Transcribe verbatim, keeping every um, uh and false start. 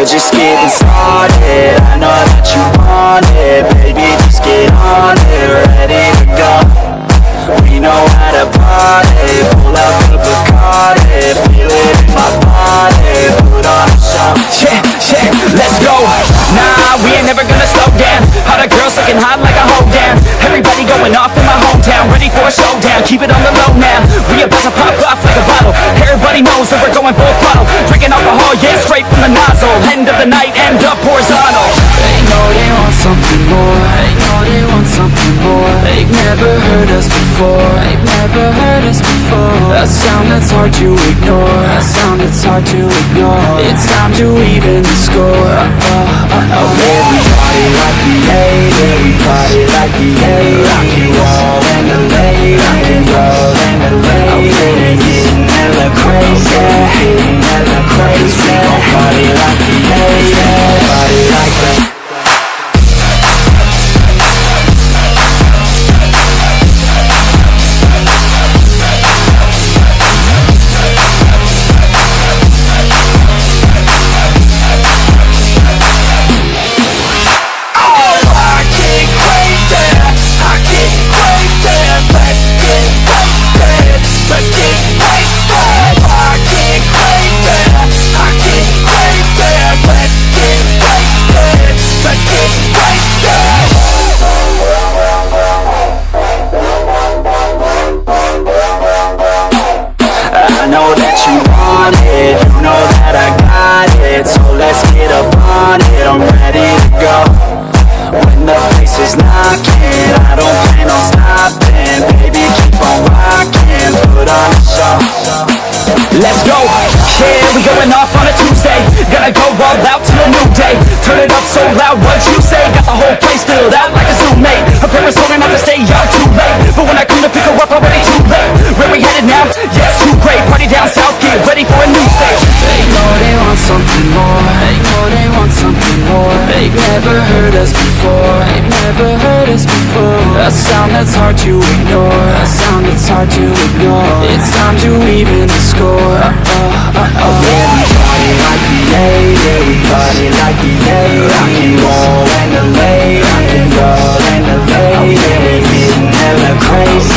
we're just getting started. I know that you want it, baby, just get on it. Ready to go, we know how to party. Pull up the Bacardi, feel it in my body. Put on a show, yeah, yeah, let's go. Nah, we ain't never gonna slow down. All the girls looking hot like a hoe down. Everybody going off in my hometown, ready for a showdown, keep it on the low now. We about to pop off like a bottle. Everybody knows that we're going full throttle. Drinking alcohol, yeah, straight from the nozzle. End of the night, end up horizontal. They know they want something more. They know they want something more. They've never heard us before. They've never heard us before. A sound that's hard to ignore. A sound that's hard to ignore. It's time to even the score. Uh, uh, uh, uh. Everybody like we hate. Everybody like we hate. I can roll and elate. I can roll and elate. I'm getting getting hella crazy. Getting hella crazy. We gon' party like we hate. Party like that. Let's go, yeah, we going off on a Tuesday. Gotta go all out till a new day. Turn it up so loud, what you say? Got the whole place filled out like a zoo, mate. Her parents told her not to stay out too late, but when I come to pick her up, already too late. Where we headed now? Yes, too great. Party down south, get ready for a new stage. They know they want something more. They know they want something more. They've never heard us before. They've never heard us before. A sound that's hard to ignore. A sound that's hard to ignore. It's time to even the score. Uh, uh, uh, uh. Everybody like we hate, everybody like we hate. I can roll and elate, I can roll and elate. I'm getting hella crazy,